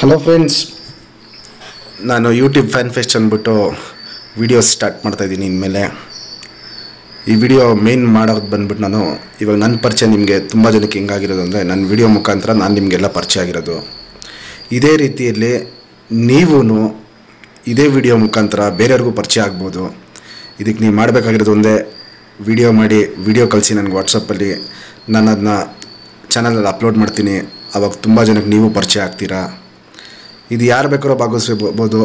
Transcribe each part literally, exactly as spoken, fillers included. Hello friends, ನಾನು YouTube fan fest ಅಂದ್ಬಿಟ್ಟು videos start ಮಾಡ್ತಾಯಿದ್ದೀನಿ. ಇನ್ಮೇಲೆ ಈ ವಿಡಿಯೋ ಮೇನ್ ಮಾಡೋದು ಬಂದ್ಬಿಟ್ಟು ನಾನು ಇವಾಗ ನನ್ನ ಪರಿಚಯ ನಿಮಗೆ ತುಂಬ ಜನಕ್ಕೆ ಹೆಂಗಾಗಿರೋದು ಅಂದರೆ, ನನ್ನ ವಿಡಿಯೋ ಮುಖಾಂತರ ನಾನು ನಿಮಗೆಲ್ಲ ಪರಿಚಯ ಆಗಿರೋದು. ಇದೇ ರೀತಿಯಲ್ಲಿ ನೀವೂ ಇದೇ ವಿಡಿಯೋ ಮುಖಾಂತರ ಬೇರೆಯವ್ರಿಗೂ ಪರಿಚಯ ಆಗ್ಬೋದು. ಇದಕ್ಕೆ ನೀವು ಮಾಡಬೇಕಾಗಿರೋದು ಒಂದೇ, ವಿಡಿಯೋ ಮಾಡಿ ವಿಡಿಯೋ ಕಳಿಸಿ ನನಗೆ ವಾಟ್ಸಪ್ಪಲ್ಲಿ. ನಾನು ಅದನ್ನ ಚಾನಲಲ್ಲಿ ಅಪ್ಲೋಡ್ ಮಾಡ್ತೀನಿ. ಆವಾಗ ತುಂಬ ಜನಕ್ಕೆ ನೀವು ಪರಿಚಯ ಆಗ್ತೀರಾ. ಇದು ಯಾರು ಬೇಕಾದ್ರೂ ಭಾಗವಹಿಸ್ಬೋದು.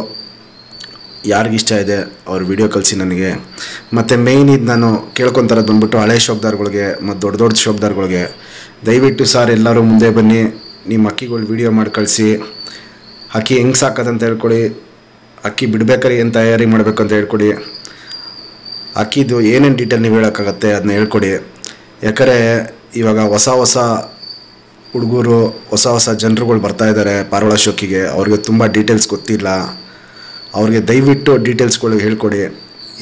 ಯಾರಿಗಿಷ್ಟ ಇದೆ ಅವ್ರ ವಿಡಿಯೋ ಕಳಿಸಿ ನನಗೆ. ಮತ್ತು ಮೇಯ್ನ್ ಇದು ನಾನು ಕೇಳ್ಕೊತಾರೆ ಬಂದುಬಿಟ್ಟು ಹಳೆ ಶೋಬ್ದಾರ್ಗಳಿಗೆ ಮತ್ತು ದೊಡ್ಡ ದೊಡ್ಡ ಶೋಬ್ದಾರ್ಗಳಿಗೆ, ದಯವಿಟ್ಟು ಸಾರ್ ಎಲ್ಲರೂ ಮುಂದೆ ಬನ್ನಿ, ನಿಮ್ಮ ಅಕ್ಕಿಗಳು ವಿಡಿಯೋ ಮಾಡಿ ಕಳಿಸಿ. ಅಕ್ಕಿ ಹೆಂಗೆ ಸಾಕೋದಂತ ಹೇಳ್ಕೊಡಿ, ಅಕ್ಕಿ ಬಿಡ್ಬೇಕಾರಿ ಏನು ತಯಾರಿ ಮಾಡಬೇಕು ಅಂತ ಹೇಳ್ಕೊಡಿ, ಅಕ್ಕಿದು ಏನೇನು ಡೀಟೇಲ್ ನೀವು ಹೇಳೋಕ್ಕಾಗತ್ತೆ ಅದನ್ನ ಹೇಳ್ಕೊಡಿ. ಯಾಕಂದರೆ ಇವಾಗ ಹೊಸ ಹೊಸ ಹುಡುಗರು, ಹೊಸ ಹೊಸ ಜನರುಗಳು ಬರ್ತಾಯಿದ್ದಾರೆ ಪಾರಿವಾಳ ಶೋಕಿಗೆ. ಅವ್ರಿಗೆ ತುಂಬ ಡೀಟೇಲ್ಸ್ ಗೊತ್ತಿಲ್ಲ. ಅವ್ರಿಗೆ ದಯವಿಟ್ಟು ಡೀಟೇಲ್ಸ್ಗಳು ಹೇಳ್ಕೊಡಿ,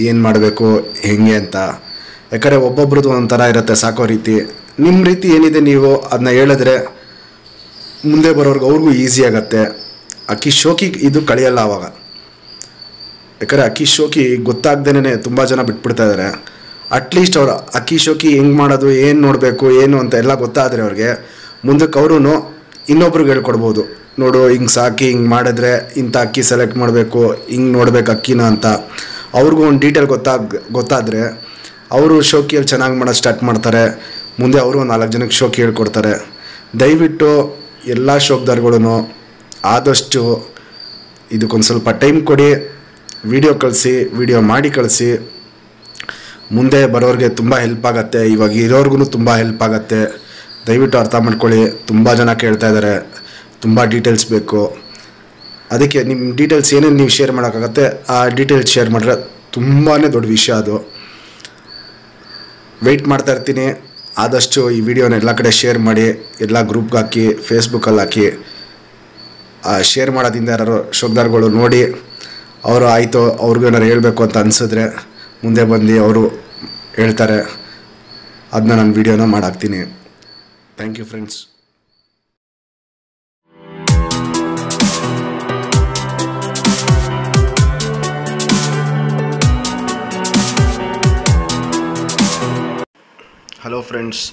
ಏನು ಮಾಡಬೇಕು ಹೆಂಗೆ ಅಂತ. ಯಾಕಂದರೆ ಒಬ್ಬೊಬ್ರದ್ದು ಒಂಥರ ಇರುತ್ತೆ ಸಾಕೋ ರೀತಿ. ನಿಮ್ಮ ರೀತಿ ಏನಿದೆ ನೀವು ಅದನ್ನ ಹೇಳಿದ್ರೆ ಮುಂದೆ ಬರೋರ್ಗೆ ಅವ್ರಿಗೂ ಈಸಿ ಆಗುತ್ತೆ. ಅಕ್ಕಿ ಶೋಕಿ ಇದು ಕಳೆಯಲ್ಲ ಆವಾಗ. ಯಾಕಂದರೆ ಅಕ್ಕಿ ಶೋಕಿ ಗೊತ್ತಾಗ್ದೇನೆ ತುಂಬ ಜನ ಬಿಟ್ಬಿಡ್ತಾಯಿದ್ದಾರೆ. ಅಟ್ಲೀಸ್ಟ್ ಅವ್ರು ಅಕ್ಕಿ ಶೋಕಿ ಹೆಂಗೆ ಮಾಡೋದು, ಏನು ನೋಡಬೇಕು, ಏನು ಅಂತ ಎಲ್ಲ ಗೊತ್ತಾದರೆ ಅವ್ರಿಗೆ ಮುಂದಕ್ಕೆ ಅವರು ಇನ್ನೊಬ್ರಿಗೆ ಹೇಳ್ಕೊಡ್ಬೋದು. ನೋಡು ಹಿಂಗೆ ಸಾಕಿ, ಹಿಂಗೆ ಮಾಡಿದ್ರೆ ಇಂಥ ಅಕ್ಕಿ ಸೆಲೆಕ್ಟ್ ಮಾಡಬೇಕು, ಹಿಂಗೆ ನೋಡಬೇಕು ಅಕ್ಕಿನ ಅಂತ. ಅವ್ರಿಗೂ ಒಂದು ಡೀಟೇಲ್ ಗೊತ್ತಾಗ ಗೊತ್ತಾದರೆ ಅವರು ಶೋಕಿಯಲ್ಲಿ ಚೆನ್ನಾಗಿ ಮಾಡೋದು ಸ್ಟಾರ್ಟ್ ಮಾಡ್ತಾರೆ. ಮುಂದೆ ಅವರು ನಾಲ್ಕು ಜನಕ್ಕೆ ಶೋಕಿ ಹೇಳ್ಕೊಡ್ತಾರೆ. ದಯವಿಟ್ಟು ಎಲ್ಲ ಶೋಕ್ದಾರ್ಗಳೂ ಆದಷ್ಟು ಇದಕ್ಕೊಂದು ಸ್ವಲ್ಪ ಟೈಮ್ ಕೊಡಿ, ವಿಡಿಯೋ ಕಳಿಸಿ, ವಿಡಿಯೋ ಮಾಡಿ ಕಳಿಸಿ. ಮುಂದೆ ಬರೋರಿಗೆ ತುಂಬ ಹೆಲ್ಪ್ ಆಗುತ್ತೆ. ಇವಾಗ ಇರೋರ್ಗು ತುಂಬ ಹೆಲ್ಪ್ ಆಗುತ್ತೆ. ದಯವಿಟ್ಟು ಅರ್ಥ ಮಾಡ್ಕೊಳ್ಳಿ. ತುಂಬ ಜನ ಕೇಳ್ತಾ ಇದ್ದಾರೆ, ತುಂಬ ಡೀಟೇಲ್ಸ್ ಬೇಕು. ಅದಕ್ಕೆ ನಿಮ್ಮ ಡೀಟೇಲ್ಸ್ ಏನೇನು ನೀವು ಶೇರ್ ಮಾಡೋಕ್ಕಾಗತ್ತೆ ಆ ಡೀಟೇಲ್ಸ್ ಶೇರ್ ಮಾಡಿದ್ರೆ ತುಂಬಾ ದೊಡ್ಡ ವಿಷಯ ಅದು. ವೆಯ್ಟ್ ಮಾಡ್ತಾಯಿರ್ತೀನಿ. ಆದಷ್ಟು ಈ ವಿಡಿಯೋನ ಎಲ್ಲ ಕಡೆ ಶೇರ್ ಮಾಡಿ, ಎಲ್ಲ ಗ್ರೂಪ್ಗೆ ಹಾಕಿ, ಫೇಸ್ಬುಕ್ಕಲ್ಲಿ ಹಾಕಿ. ಶೇರ್ ಮಾಡೋದಿಂದ ಯಾರು ಶೋಕ್ದಾರ್ಗಳು ನೋಡಿ ಅವರು ಆಯಿತು ಅವ್ರಿಗೂ ಏನಾರು ಹೇಳಬೇಕು ಅಂತ ಅನಿಸಿದ್ರೆ ಮುಂದೆ ಬಂದು ಅವರು ಹೇಳ್ತಾರೆ. ಅದನ್ನ ನಾನು ವಿಡಿಯೋನ ಮಾಡಾಕ್ತೀನಿ. Thank you, friends. Hello, friends.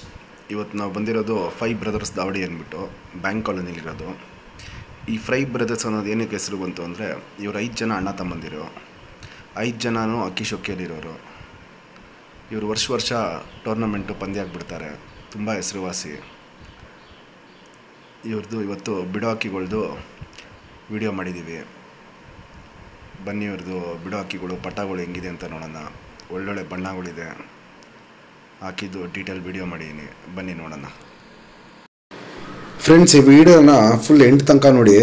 ಇವತ್ತು ನಾವು ಬಂದಿರೋದು ಫೈವ್ ಬ್ರದರ್ಸ್ ದಾವಡಿ ಅಂದ್ಬಿಟ್ಟು ಬ್ಯಾಂಕ್ ಕಾಲೋನಿಲಿರೋದು. ಈ ಫೈವ್ ಬ್ರದರ್ಸ್ ಅನ್ನೋದು ಏನಕ್ಕೆ ಹೆಸರು ಬಂತು ಅಂದರೆ, ಇವ್ರು ಐದು ಜನ ಅಣ್ಣ ತಮ್ಮಂದಿರು. ಐದು ಜನನೂ ಅಕ್ಕಿ ಶೋಕಿಯಲ್ಲಿರೋರು. ಇವರು ವರ್ಷ ವರ್ಷ ಟೂರ್ನಮೆಂಟು ಪಂದ್ಯ ಆಗಿಬಿಡ್ತಾರೆ. ತುಂಬ ಹೆಸರುವಾಸಿ ಇವ್ರದ್ದು. ಇವತ್ತು ಬಿಡೋ ಹಕ್ಕಿಗಳ್ದು ವಿಡಿಯೋ ಮಾಡಿದ್ದೀವಿ. ಬನ್ನಿ ಇವ್ರದ್ದು ಬಿಡೋ ಹಕ್ಕಿಗಳು, ಪಟಗಳು ಹೆಂಗಿದೆ ಅಂತ ನೋಡೋಣ. ಒಳ್ಳೊಳ್ಳೆ ಬಣ್ಣಗಳಿದೆ. ಹಾಕಿದ್ದು ಡೀಟೇಲ್ ವಿಡಿಯೋ ಮಾಡಿದ್ದೀನಿ, ಬನ್ನಿ ನೋಡೋಣ. ಫ್ರೆಂಡ್ಸ್, ಈ ವಿಡಿಯೋನ ಫುಲ್ ಎಂಟು ತನಕ ನೋಡಿ.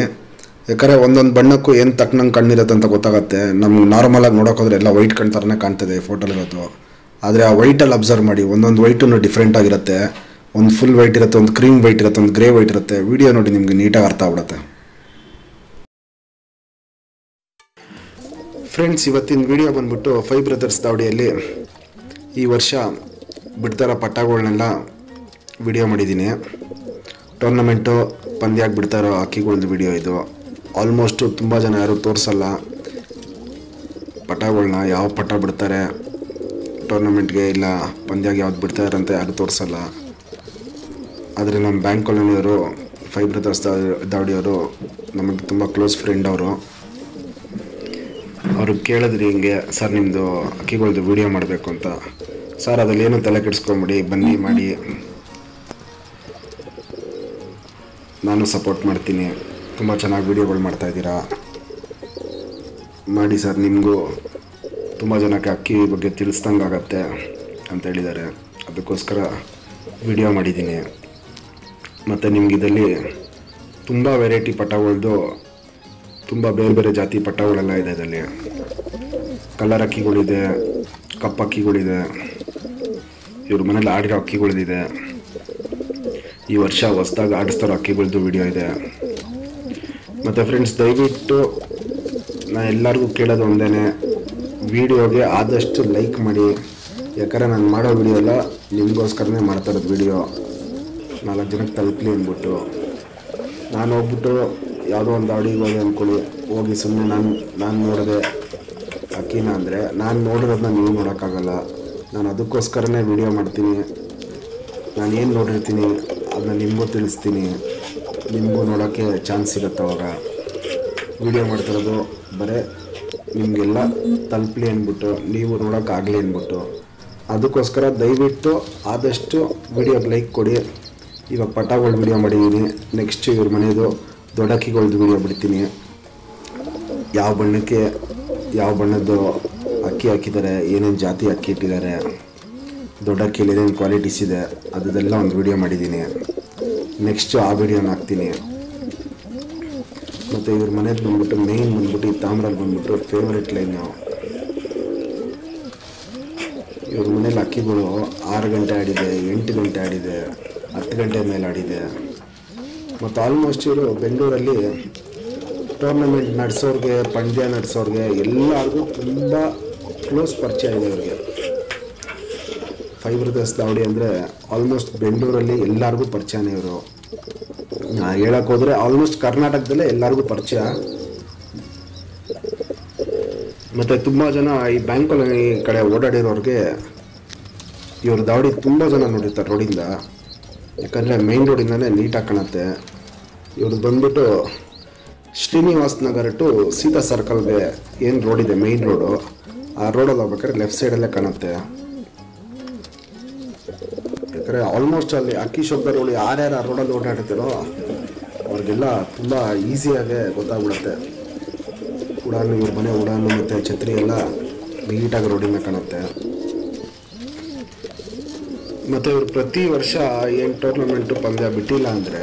ಯಾಕಂದರೆ ಒಂದೊಂದು ಬಣ್ಣಕ್ಕೂ ಏನು ತಕ್ಕನಂಗೆ ಕಣ್ಣಿರುತ್ತೆ ಅಂತ ಗೊತ್ತಾಗುತ್ತೆ. ನಮ್ಗೆ ನಾರ್ಮಲಾಗಿ ನೋಡೋಕ್ಕೋದ್ರೆ ಎಲ್ಲ ವೈಟ್ ಕಣ್ಣು ಥರನೇ ಕಾಣ್ತದೆ ಫೋಟೋಲಿರೋದು. ಆದರೆ ಆ ವೈಟಲ್ಲಿ ಅಬ್ಸರ್ವ್ ಮಾಡಿ, ಒಂದೊಂದು ವೈಟೂ ಡಿಫ್ರೆಂಟ್ ಆಗಿರುತ್ತೆ. ಒಂದು ಫುಲ್ ವೈಟ್ ಇರುತ್ತೆ, ಒಂದು ಕ್ರೀಮ್ ವೈಟ್ ಇರುತ್ತೆ, ಒಂದು ಗ್ರೇ ವೈಟ್ ಇರುತ್ತೆ. ವಿಡಿಯೋ ನೋಡಿ, ನಿಮಗೆ ನೀಟಾಗಿ ಅರ್ಥ ಆಗ್ಬಿಡುತ್ತೆ. ಫ್ರೆಂಡ್ಸ್, ಇವತ್ತಿನ ವಿಡಿಯೋ ಬಂದ್ಬಿಟ್ಟು ಫೈವ್ ಬ್ರದರ್ಸ್ ದಾವಡಿಯಲ್ಲಿ ಈ ವರ್ಷ ಬಿಡ್ತಾರ ಪಟ್ಟಗಳನ್ನೆಲ್ಲ ವಿಡಿಯೋ ಮಾಡಿದ್ದೀನಿ. ಟೂರ್ನಮೆಂಟು ಪಂದ್ಯ ಆಗಿಬಿಡ್ತಾರೋ ಹಕ್ಕಿಗಳ್ದು ವಿಡಿಯೋ ಇದು. ಆಲ್ಮೋಸ್ಟು ತುಂಬ ಜನ ಯಾರು ತೋರಿಸಲ್ಲ ಪಟಗಳನ್ನ, ಯಾವ ಪಟ ಬಿಡ್ತಾರೆ ಟೂರ್ನಮೆಂಟ್ಗೆ ಇಲ್ಲ ಪಂದ್ಯಾಗಿ ಯಾವ್ದು ಬಿಡ್ತಾರೆ ಅಂತ ಯಾರು ತೋರಿಸಲ್ಲ. ಆದರೆ ನಮ್ಮ ಬ್ಯಾಂಕ್ ಕಾಲೋನಿಯವರು, ಫೈವ್ ಬ್ರದರ್ಸ್ ದಾವಡಿಯವರು ನಮಗೆ ತುಂಬ ಕ್ಲೋಸ್ ಫ್ರೆಂಡ್ ಅವರು. ಅವರು ಕೇಳಿದ್ರಿ ಹಿಂಗೆ, ಸರ್ ನಿಮ್ಮದು ಅಕ್ಕಿಗಳ್ದು ವಿಡಿಯೋ ಮಾಡಬೇಕು ಅಂತ. ಸರ್ ಅದರಲ್ಲಿ ಏನೂ ತಲೆ ಕೆಡಿಸ್ಕೊಂಬಿಡಿ, ಬನ್ನಿ ಮಾಡಿ, ನಾನು ಸಪೋರ್ಟ್ ಮಾಡ್ತೀನಿ. ತುಂಬ ಚೆನ್ನಾಗಿ ವಿಡಿಯೋಗಳು ಮಾಡ್ತಾಯಿದ್ದೀರಾ, ಮಾಡಿ ಸರ್, ನಿಮಗೂ ತುಂಬ ಜನಕ್ಕೆ ಅಕ್ಕಿ ಬಗ್ಗೆ ತಿಳಿಸ್ದಂಗೆ ಆಗತ್ತೆ ಅಂತ ಹೇಳಿದ್ದಾರೆ. ಅದಕ್ಕೋಸ್ಕರ ವಿಡಿಯೋ ಮಾಡಿದ್ದೀನಿ. ಮತ್ತು ನಿಮಗಿದಲ್ಲಿ ತುಂಬ ವೆರೈಟಿ ಪಟಗಳದ್ದು, ತುಂಬ ಬೇರೆ ಬೇರೆ ಜಾತಿ ಪಟಗಳೆಲ್ಲ ಇದೆ ಇದರಲ್ಲಿ. ಕಲರ್ ಅಕ್ಕಿಗಳಿದೆ, ಕಪ್ಪು ಅಕ್ಕಿಗಳಿದೆ, ಇವ್ರ ಮನೇಲಿ ಆಡಿರೋ ಅಕ್ಕಿಗಳಿದೆ, ಈ ವರ್ಷ ಹೊಸದಾಗಿ ಆಡಿಸ್ತಾರೋ ಅಕ್ಕಿಗಳದ್ದು ವಿಡಿಯೋ ಇದೆ. ಮತ್ತು ಫ್ರೆಂಡ್ಸ್, ದಯವಿಟ್ಟು ನಾನು ಎಲ್ಲರಿಗೂ ಕೇಳೋದು ಒಂದೇ, ವಿಡಿಯೋಗೆ ಆದಷ್ಟು ಲೈಕ್ ಮಾಡಿ. ಯಾಕಂದರೆ ನಾನು ಮಾಡೋ ವಿಡಿಯೋ ಎಲ್ಲ ನಿಮಗೋಸ್ಕರನೇ ಮಾಡ್ತಾ ಇರೋದು. ವಿಡಿಯೋ ನಾಲ್ಕು ಜನಕ್ಕೆ ತಲುಪಲಿ ಅಂದ್ಬಿಟ್ಟು ನಾನು ಹೋಗ್ಬಿಟ್ಟು ಯಾವುದೋ ಒಂದು ಅಡುಗೆ ಹೋಗಿ ಅಂದ್ಕೊಳ್ಳಿ, ಹೋಗಿ ಸುಮ್ಮನೆ ನಾನು ನಾನು ನೋಡಿದೆ ಅಕ್ಕಿನ ಅಂದರೆ ನಾನು ನೋಡಿರೋದನ್ನ ನೀವು ನೋಡೋಕ್ಕಾಗಲ್ಲ. ನಾನು ಅದಕ್ಕೋಸ್ಕರನೇ ವಿಡಿಯೋ ಮಾಡ್ತೀನಿ. ನಾನು ಏನು ನೋಡಿರ್ತೀನಿ ಅದನ್ನ ನಿಮಗೂ ತಿಳಿಸ್ತೀನಿ, ನಿಮಗೂ ನೋಡೋಕ್ಕೆ ಚಾನ್ಸ್ ಸಿಗುತ್ತೆ. ಅವಾಗ ವಿಡಿಯೋ ಮಾಡ್ತಿರೋದು ಬರೀ ನಿಮಗೆಲ್ಲ ತಲುಪಲಿ ಅಂದ್ಬಿಟ್ಟು, ನೀವು ನೋಡೋಕ್ಕಾಗಲಿ ಅಂದ್ಬಿಟ್ಟು. ಅದಕ್ಕೋಸ್ಕರ ದಯವಿಟ್ಟು ಆದಷ್ಟು ವಿಡಿಯೋಗೆ ಲೈಕ್ ಕೊಡಿ. ಇವಾಗ ಪಟಾಗಳು ವಿಡಿಯೋ ಮಾಡಿದ್ದೀನಿ, ನೆಕ್ಸ್ಟ್ ಇವ್ರ ಮನೆಯದು ದೊಡ್ಡಕ್ಕಿಗಳ್ದು ವಿಡಿಯೋ ಬಿಡ್ತೀನಿ. ಯಾವ ಬಣ್ಣಕ್ಕೆ ಯಾವ ಬಣ್ಣದ್ದು ಅಕ್ಕಿ ಹಾಕಿದ್ದಾರೆ, ಏನೇನು ಜಾತಿ ಅಕ್ಕಿ ಇಟ್ಟಿದ್ದಾರೆ, ದೊಡ್ಡಕ್ಕಿಯಲ್ಲಿ ಏನೇನು ಕ್ವಾಲಿಟೀಸ್ ಇದೆ ಅದೆಲ್ಲ ಒಂದು ವಿಡಿಯೋ ಮಾಡಿದ್ದೀನಿ. ನೆಕ್ಸ್ಟು ಆ ವಿಡಿಯೋನ ಹಾಕ್ತೀನಿ. ಮತ್ತು ಇವ್ರ ಮನೆಯದು ಬಂದ್ಬಿಟ್ಟು ಮೇಯ್ನ್ ಬಂದ್ಬಿಟ್ಟು ಈ ತಾಮ್ರಲ್ಲಿ ಬಂದ್ಬಿಟ್ಟು ಫೇವ್ರೆಟ್ ಲೈನು. ಇವ್ರ ಮನೇಲಿ ಅಕ್ಕಿಗಳು ಆರು ಗಂಟೆ ಆಡಿದೆ, ಎಂಟು ಗಂಟೆ ಆಡಿದೆ, ಹತ್ತು ಗಂಟೆ ಮೇಲೆ ಆಡಿದೆ. ಮತ್ತು ಆಲ್ಮೋಸ್ಟ್ ಇವರು ಬೆಂಗಳೂರಲ್ಲಿ ಟೂರ್ನಮೆಂಟ್ ನಡೆಸೋರಿಗೆ, ಪಂದ್ಯ ನಡೆಸೋರಿಗೆ ಎಲ್ಲರಿಗೂ ತುಂಬ ಕ್ಲೋಸ್ ಪರಿಚಯ ಇದೆ ಇವ್ರಿಗೆ. ಫೈಬ್ರದಾಸ್ ದಾವಡಿ ಅಂದರೆ ಆಲ್ಮೋಸ್ಟ್ ಬೆಂಗಳೂರಲ್ಲಿ ಎಲ್ಲರಿಗೂ ಪರಿಚಯನೇ ಇವರು. ಹೇಳಕ್ಕೆ ಹೋದರೆ ಆಲ್ಮೋಸ್ಟ್ ಕರ್ನಾಟಕದಲ್ಲೇ ಎಲ್ಲರಿಗೂ ಪರಿಚಯ. ಮತ್ತು ತುಂಬ ಜನ ಈ ಬ್ಯಾಂಕಾಲಿ ಕಡೆ ಓಡಾಡಿರೋರಿಗೆ ಇವರು ದಾವಡಿ ತುಂಬ ಜನ ನೋಡಿರ್ತಾರೆ ರೋಡಿಂದ, ಯಾಕಂದರೆ ಮೇನ್ ರೋಡಿಂದನೇ ನೀಟಾಗಿ ಕಾಣುತ್ತೆ. ಇವ್ರದ್ದು ಬಂದುಬಿಟ್ಟು ಶ್ರೀನಿವಾಸ ನಗರ ಟು ಸೀತಾ ಸರ್ಕಲ್ಗೆ ಏನು ರೋಡಿದೆ ಮೇಯ್ನ್ ರೋಡು, ಆ ರೋಡಲ್ಲಿ ಹೋಗ್ಬೇಕಾದ್ರೆ ಲೆಫ್ಟ್ ಸೈಡಲ್ಲೇ ಕಾಣುತ್ತೆ. ಯಾಕಂದರೆ ಆಲ್ಮೋಸ್ಟ್ ಅಲ್ಲಿ ಅಕ್ಕಿ ಶಬ್ದಗಳು ಯಾರ್ಯಾರು ಆ ರೋಡಲ್ಲಿ ಓಡಾಡ್ತಿರೋ ಅವ್ರಿಗೆಲ್ಲ ತುಂಬ ಈಸಿಯಾಗೇ ಗೊತ್ತಾಗ್ಬಿಡುತ್ತೆ. ಉಡಾನು ಇವ್ರ ಮನೆ ಉಡಾನು ಮತ್ತು ಛತ್ರಿ ಎಲ್ಲ ನೀಟಾಗಿ ರೋಡಿಂದ ಕಾಣುತ್ತೆ. ಮತ್ತು ಇವರು ಪ್ರತಿ ವರ್ಷ ಏನು ಟೂರ್ನಮೆಂಟು ಪಂದ್ಯ ಬಿಟ್ಟಿಲ್ಲ ಅಂದರೆ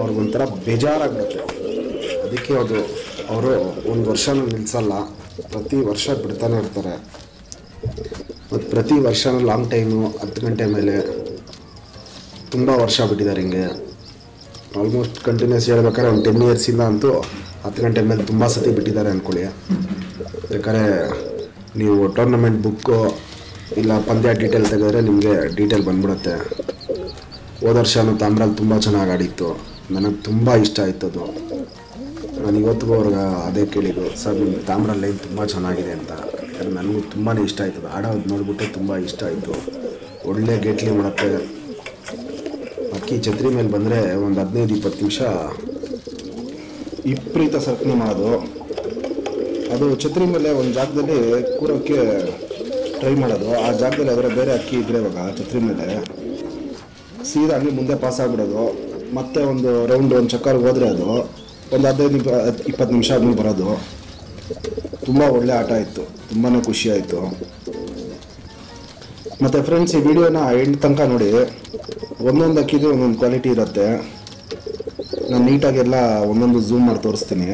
ಅವ್ರಿಗೊಂಥರ ಬೇಜಾರಾಗ್ಬಿಡುತ್ತೆ. ಅದಕ್ಕೆ ಅದು ಅವರು ಒಂದು ವರ್ಷನೂ ನಿಲ್ಲಿಸಲ್ಲ, ಪ್ರತಿ ವರ್ಷ ಬಿಡ್ತಾನೆ ಇರ್ತಾರೆ. ಮತ್ತು ಪ್ರತಿ ವರ್ಷನೂ ಲಾಂಗ್ ಟೈಮು ಹತ್ತು ಗಂಟೆ ಮೇಲೆ ತುಂಬ ವರ್ಷ ಬಿಟ್ಟಿದ್ದಾರೆ. ಹಿಂಗೆ ಆಲ್ಮೋಸ್ಟ್ ಕಂಟಿನ್ಯೂಸ್ ಹೇಳ್ಬೇಕಾದ್ರೆ ಒಂದು ಟೆನ್ ಇಯರ್ಸಿಂದ ಅಂತೂ ಹತ್ತು ಗಂಟೆ ಮೇಲೆ ತುಂಬ ಸತಿ ಬಿಟ್ಟಿದ್ದಾರೆ ಅಂದ್ಕೊಳ್ಳಿ. ಯಾಕಂದರೆ ನೀವು ಟೂರ್ನಮೆಂಟ್ ಬುಕ್ಕು ಇಲ್ಲ ಪಂದ್ಯ ಡೀಟೇಲ್ ತೆಗೆದ್ರೆ ನಿಮಗೆ ಡೀಟೇಲ್ ಬಂದ್ಬಿಡುತ್ತೆ. ಹೋದ ವರ್ಷನೂ ತಾಮ್ರಲ್ಲಿ ತುಂಬ ಚೆನ್ನಾಗಿ ಆಡಿತ್ತು, ನನಗೆ ತುಂಬ ಇಷ್ಟ ಆಯಿತು ಅದು. ನಾನು ಇವತ್ತಿಗೂ ಅವ್ರಿಗೆ ಅದೇ ಕೇಳಿದ್ದು, ಸರ್ ನಿಮ್ಮ ತಾಮ್ರಲ್ಲಿ ಲೈನ್ ತುಂಬ ಚೆನ್ನಾಗಿದೆ ಅಂತ. ಯಾಕಂದರೆ ನನಗೂ ತುಂಬಾ ಇಷ್ಟ ಆಯ್ತದೆ, ಆಡೋದು ನೋಡಿಬಿಟ್ಟು ತುಂಬ ಇಷ್ಟ ಆಯಿತು. ಒಳ್ಳೆ ಗೇಟ್ಲಿ ಮಾಡುತ್ತೆ. ಅಕ್ಕಿ ಛತ್ರಿ ಮೇಲೆ ಬಂದರೆ ಒಂದು ಹದಿನೈದು ಇಪ್ಪತ್ತು ನಿಮಿಷ ವಿಪರೀತ ಸಕ್ನಿ ಮಾಡೋದು. ಅದು ಛತ್ರಿ ಮೇಲೆ ಒಂದು ಜಾಗದಲ್ಲಿ ಕೂರೋಕ್ಕೆ ಟ್ರೈ ಮಾಡೋದು, ಆ ಜಾಗದಲ್ಲಿ ಆದರೆ ಬೇರೆ ಅಕ್ಕಿ ಇದ್ದರೆ ಇವಾಗ ಛತ್ರಿ ಮೇಲೆ ಸೀದಾಗಿ ಮುಂದೆ ಪಾಸ್ ಆಗಿಬಿಡೋದು. ಮತ್ತೆ ಒಂದು ರೌಂಡ್ ಒಂದು ಚಕ್ಕರ್ ಹೋದರೆ ಅದು ಒಂದು ಹದಿನೈದು ನಿಮಿಷ ಇಪ್ಪತ್ತು ನಿಮಿಷ ಆದ್ಮೇಲೆ ಬರೋದು. ತುಂಬ ಒಳ್ಳೆ ಆಟ ಇತ್ತು, ತುಂಬಾ ಖುಷಿಯಾಯಿತು. ಮತ್ತು ಫ್ರೆಂಡ್ಸ್, ಈ ವಿಡಿಯೋನ ಎಂಡ್ ತನಕ ನೋಡಿ. ಒಂದೊಂದು ಅಕ್ಕಿದು ಒಂದೊಂದು ಕ್ವಾಲಿಟಿ ಇರುತ್ತೆ. ನಾನು ನೀಟಾಗೆಲ್ಲ ಒಂದೊಂದು ಝೂಮ್ ಮಾಡಿ ತೋರಿಸ್ತೀನಿ.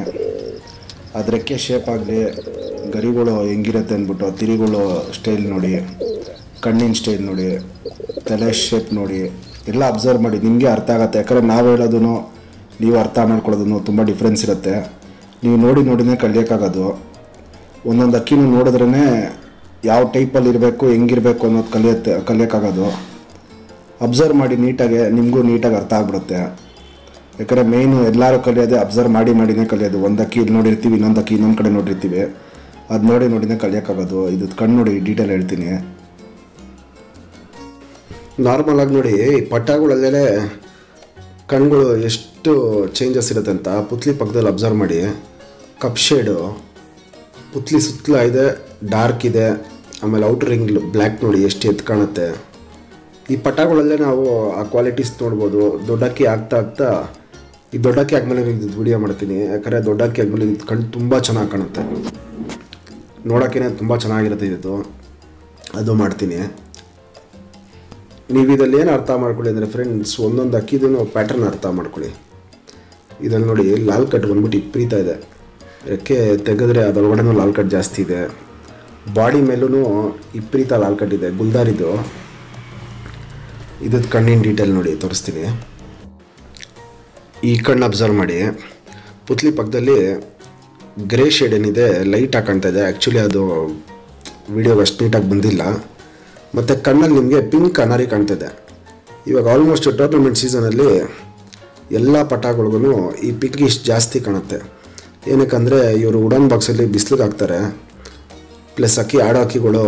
ಅದು ರೆಕ್ಕೆ ಶೇಪ್ ಆಗಲಿ, ಗರಿಗಳು ಹೆಂಗಿರುತ್ತೆ ಅಂದ್ಬಿಟ್ಟು, ತಿರಿಗಳು ಸ್ಟೈಲ್ ನೋಡಿ, ಕಣ್ಣಿನ ಸ್ಟೈಲ್ ನೋಡಿ, ತಲೆ ಶೇಪ್ ನೋಡಿ, ಎಲ್ಲ ಅಬ್ಸರ್ವ್ ಮಾಡಿ ನಿಮಗೆ ಅರ್ಥ ಆಗುತ್ತೆ. ಯಾಕಂದರೆ ನಾವು ಹೇಳೋದು ನೀವು ಅರ್ಥ ಮಾಡ್ಕೊಳ್ಳೋದನ್ನು ತುಂಬ ಡಿಫ್ರೆನ್ಸ್ ಇರುತ್ತೆ. ನೀವು ನೋಡಿ ನೋಡಿನೇ ಕಲಿಯೋಕ್ಕಾಗೋದು. ಒಂದೊಂದು ಅಕ್ಕಿನೂ ನೋಡಿದ್ರೇ ಯಾವ ಟೈಪಲ್ಲಿ ಇರಬೇಕು, ಹೆಂಗಿರಬೇಕು ಅನ್ನೋದು ಕಲಿಯುತ್ತೆ ಕಲಿಯೋಕ್ಕಾಗೋದು. ಅಬ್ಸರ್ವ್ ಮಾಡಿ ನೀಟಾಗೆ ನಿಮಗೂ ನೀಟಾಗಿ ಅರ್ಥ ಆಗಿಬಿಡುತ್ತೆ. ಯಾಕಂದರೆ ಮೇಯ್ನು ಎಲ್ಲರೂ ಕಲಿಯೋದೆ ಅಬ್ಸರ್ವ್ ಮಾಡಿ ಮಾಡಿನೇ ಕಲಿಯೋದು. ಒಂದು ಅಕ್ಕಿ ಇಲ್ಲಿ ನೋಡಿರ್ತೀವಿ, ಇನ್ನೊಂದು ಅಕ್ಕಿ ಇನ್ನೊಂದು ಕಡೆ ನೋಡಿರ್ತೀವಿ, ಅದು ನೋಡಿ ನೋಡಿನೇ ಕಲಿಯೋಕ್ಕಾಗೋದು. ಇದು ಕಣ್ಣು ನೋಡಿ ಡೀಟೇಲ್ ಹೇಳ್ತೀನಿ. ನಾರ್ಮಲಾಗಿ ನೋಡಿ ಈ ಪಟಾಗಳಲ್ಲೇ ಕಣ್ಣುಗಳು ಎಷ್ಟು ಚೇಂಜಸ್ ಇರುತ್ತೆ ಅಂತ ಪುತ್ಲಿ ಪಕ್ಕದಲ್ಲಿ ಅಬ್ಸರ್ವ್ ಮಾಡಿ. ಕಪ್ ಶೇಡು ಪುತ್ಲಿ ಸುತ್ತಲ ಇದೆ, ಡಾರ್ಕ್ ಇದೆ. ಆಮೇಲೆ ಔಟರ್ ರಿಂಗ್ ಬ್ಲ್ಯಾಕ್ ನೋಡಿ ಎಷ್ಟು ಎದ್ದು ಕಾಣುತ್ತೆ. ಈ ಪಟಾಗಳಲ್ಲೇ ನಾವು ಆ ಕ್ವಾಲಿಟೀಸ್ ನೋಡ್ಬೋದು. ದೊಡ್ಡಕ್ಕಿ ಆಗ್ತಾ ಆಗ್ತಾ ಈ ದೊಡ್ಡಕ್ಕಿ ಆದಮೇಲೆ ಇದು ವಿಡಿಯೋ ಮಾಡ್ತೀನಿ. ಯಾಕಂದರೆ ದೊಡ್ಡಕ್ಕಿ ಆದಮೇಲೆ ಇದು ಕಣ್ಣು ತುಂಬ ಚೆನ್ನಾಗಿ ಕಾಣುತ್ತೆ, ನೋಡೋಕ್ಕೇ ತುಂಬ ಚೆನ್ನಾಗಿರುತ್ತೆ. ಇದು ಅದು ಮಾಡ್ತೀನಿ. ನೀವು ಇದರಲ್ಲಿ ಏನು ಅರ್ಥ ಮಾಡ್ಕೊಳ್ಳಿ ಅಂದರೆ ಫ್ರೆಂಡ್ಸ್, ಒಂದೊಂದು ಅಕ್ಕಿದೂ ಪ್ಯಾಟರ್ನ್ ಅರ್ಥ ಮಾಡ್ಕೊಳ್ಳಿ. ಇದನ್ನು ನೋಡಿ ಲಾಲ್ ಕಟ್ ಬಂದ್ಬಿಟ್ಟು ವಿಪರೀತ ಇದೆ. ರೆಕ್ಕೆ ತೆಗೆದ್ರೆ ಅದರೊಳಗಡೆನೂ ಲಾಲ್ ಕಟ್ ಜಾಸ್ತಿ ಇದೆ. ಬಾಡಿ ಮೇಲೂ ವಿಪರೀತ ಲಾಲ್ ಕಟ್ ಇದೆ. ಗುಲ್ದಾರಿದು ಇದಕ್ಕೆ ಕಣ್ಣಿನ ಡೀಟೇಲ್ ನೋಡಿ ತೋರಿಸ್ತೀನಿ. ಈ ಕಣ್ಣು ಅಬ್ಸರ್ವ್ ಮಾಡಿ. ಪುತ್ಲಿ ಪಕ್ಕದಲ್ಲಿ ಗ್ರೇ ಶೇಡ್ ಏನಿದೆ ಲೈಟ್ ಹಾಕ್ಕೊಳ್ತಾ ಇದೆ. ಆ್ಯಕ್ಚುಲಿ ಅದು ವಿಡಿಯೋಗೆ ಅಷ್ಟು ನೀಟಾಗಿ ಬಂದಿಲ್ಲ. ಮತ್ತು ಕಣ್ಣಲ್ಲಿ ನಿಮಗೆ ಪಿಂಕ್ ಅನಾರಿ ಕಾಣ್ತಿದೆ. ಇವಾಗ ಆಲ್ಮೋಸ್ಟ್ ಟೂರ್ನಮೆಂಟ್ ಸೀಸನಲ್ಲಿ ಎಲ್ಲ ಪಟಾಕಗಳಿಗೂ ಈ ಪಿಗ್ಗಿಶ್ ಜಾಸ್ತಿ ಕಾಣುತ್ತೆ. ಏನಕ್ಕಂದರೆ ಇವರು ವುಡನ್ ಬಾಕ್ಸಲ್ಲಿ ಬಿಸಿಲಿಗೆ ಹಾಕ್ತಾರೆ, ಪ್ಲಸ್ ಅಕ್ಕಿ ಆಡಾಕಿಗಳು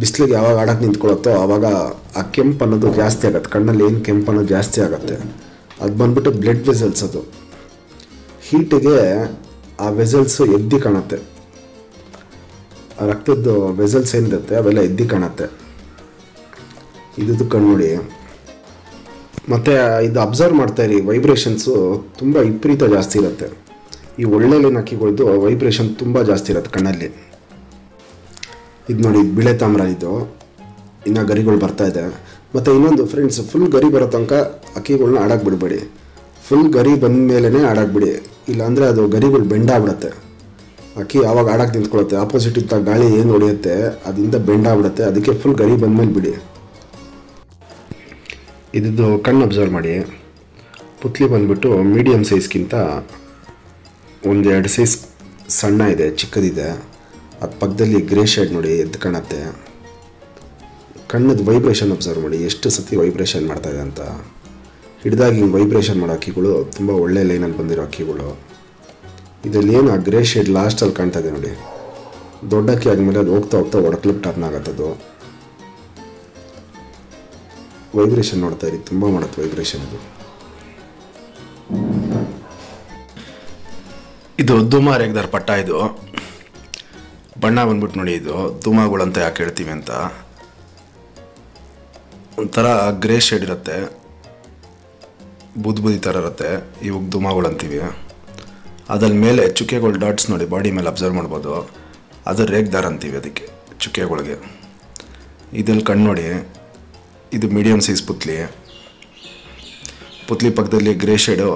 ಬಿಸಿಲಿಗೆ ಯಾವಾಗ ಆಡೋಕ್ಕೆ ನಿಂತ್ಕೊಳ್ಳುತ್ತೋ ಆವಾಗ ಆ ಕೆಂಪು ಅನ್ನೋದು ಜಾಸ್ತಿ ಆಗುತ್ತೆ, ಕಣ್ಣಲ್ಲಿ ಏನು ಕೆಂಪು ಅನ್ನೋದು ಜಾಸ್ತಿ ಆಗುತ್ತೆ, ಅದು ಬಂದುಬಿಟ್ಟು ಬ್ಲಡ್ ವೆಸಲ್ಸ್. ಅದು ಹೀಟಿಗೆ ಆ ವೆಸಲ್ಸು ಎದ್ದು ಕಾಣುತ್ತೆ, ಆ ರಕ್ತದ್ದು ವೆಸಲ್ಸ್ ಏನಿರುತ್ತೆ ಅವೆಲ್ಲ ಎದ್ದು ಕಾಣುತ್ತೆ. ಇದು ಕಣ್ಣುಡಿ. ಮತ್ತು ಇದು ಅಬ್ಸರ್ವ್ ಮಾಡ್ತಾಯಿರಿ, ವೈಬ್ರೇಷನ್ಸು ತುಂಬ ವಿಪರೀತ ಜಾಸ್ತಿ ಇರುತ್ತೆ. ಈ ಒಳ್ಳೆಯ ನಕ್ಕಿಗಳದ್ದು ವೈಬ್ರೇಷನ್ ತುಂಬ ಜಾಸ್ತಿ ಇರುತ್ತೆ ಕಣ್ಣಲ್ಲಿ. ಇದು ನೋಡಿ, ಇದು ಬಿಳೆ ತಾಮ್ರ. ಇದು ಇನ್ನೂ ಗರಿಗಳು ಬರ್ತಾಯಿದೆ. ಮತ್ತು ಇನ್ನೊಂದು ಫ್ರೆಂಡ್ಸ್, ಫುಲ್ ಗರಿ ಬರೋ ತನಕ ಅಕ್ಕಿಗಳನ್ನ ಆಡಕ್ಕೆ ಬಿಡಬೇಡಿ, ಫುಲ್ ಗರಿ ಬಂದ ಮೇಲೇ ಆಡಕ್ಕೆ ಬಿಡಿ, ಇಲ್ಲಾಂದರೆ ಅದು ಗರಿಗಳು ಬೆಂಡಾಗ್ಬಿಡುತ್ತೆ. ಅಕ್ಕಿ ಯಾವಾಗ ಆಡಕ್ಕೆ ನಿಂತ್ಕೊಳ್ಳುತ್ತೆ ಆಪೋಸಿಟ್ ಇದ್ದ ಗಾಳಿ ಏನು ಹೊಡೆಯುತ್ತೆ ಅದರಿಂದ ಬೆಂಡಾಗ್ಬಿಡುತ್ತೆ, ಅದಕ್ಕೆ ಫುಲ್ ಗರಿ ಬಂದ ಮೇಲೆ ಬಿಡಿ. ಇದ್ದು ಕಣ್ಣು ಅಬ್ಸರ್ವ್ ಮಾಡಿ. ಪುತ್ಲಿ ಬಂದುಬಿಟ್ಟು ಮೀಡಿಯಮ್ ಸೈಜ್ಗಿಂತ ಒಂದೆರಡು ಸೈಜ್ ಸಣ್ಣ ಇದೆ, ಚಿಕ್ಕದಿದೆ. ಅದು ಪಕ್ಕದಲ್ಲಿ ಗ್ರೇ ಶೇಡ್ ನೋಡಿ ಎದ್ದು ಕಾಣುತ್ತೆ. ಕಣ್ಣದ ವೈಬ್ರೇಷನ್ ಅಬ್ಸರ್ವ್ ಮಾಡಿ, ಎಷ್ಟು ಸತಿ ವೈಬ್ರೇಷನ್ ಮಾಡ್ತಾಯಿದೆ ಅಂತ. ಹಿಡಿದಾಗ ಹಿಂಗೆ ವೈಬ್ರೇಷನ್ ಮಾಡೋ ಅಕ್ಕಿಗಳು ತುಂಬ ಒಳ್ಳೆ ಲೈನಲ್ಲಿ ಬಂದಿರೋ ಅಕ್ಕಿಗಳು. ಇದರಲ್ಲಿ ಏನು ಆ ಗ್ರೇ ಶೇಡ್ ಲಾಸ್ಟಲ್ಲಿ ಕಾಣ್ತಾ ಇದೆ ನೋಡಿ, ದೊಡ್ಡ ಅಕ್ಕಿ ಆದಮೇಲೆ ಅದು ಹೋಗ್ತಾ ಹೋಗ್ತಾ ಒಡಕ್ಲಿಪ್ ಟರ್ನ್ ಆಗುತ್ತದು. ವೈಬ್ರೇಷನ್ ನೋಡ್ತಾ ಇರಿ, ತುಂಬ ಮಾಡುತ್ತೆ ವೈಬ್ರೇಷನ್. ಅದು ಇದು ಧೂಮಾ ರೇಗ್ದಾರ್ ಪಟ್ಟ. ಇದು ಬಣ್ಣ ಬಂದ್ಬಿಟ್ಟು ನೋಡಿ, ಇದು ಧೂಮಾಗಳಂತ ಯಾಕೆ ಹೇಳ್ತೀವಿ ಅಂತ, ಒಂಥರ ಗ್ರೇ ಶೇಡ್ ಇರುತ್ತೆ, ಬುದ್ ಬುದಿ ಥರ ಇರುತ್ತೆ, ಇವಾಗ ಧೂಮಾಗಳಂತೀವಿ. ಅದ್ರ ಮೇಲೆ ಚುಕ್ಕೆಗಳು ಡಾಟ್ಸ್ ನೋಡಿ ಬಾಡಿ ಮೇಲೆ ಅಬ್ಸರ್ವ್ ಮಾಡ್ಬೋದು, ಅದು ರೇಗ್ದಾರ್ ಅಂತೀವಿ ಅದಕ್ಕೆ ಚುಕ್ಕೆಗಳಿಗೆ. ಇದರಲ್ಲಿ ಕಣ್ಣು ನೋಡಿ, ಇದು ಮೀಡಿಯಮ್ ಸೈಜ್ ಪುತ್ಲಿ. ಪುತ್ಲಿ ಪಕ್ಕದಲ್ಲಿ ಗ್ರೇ ಶೇಡು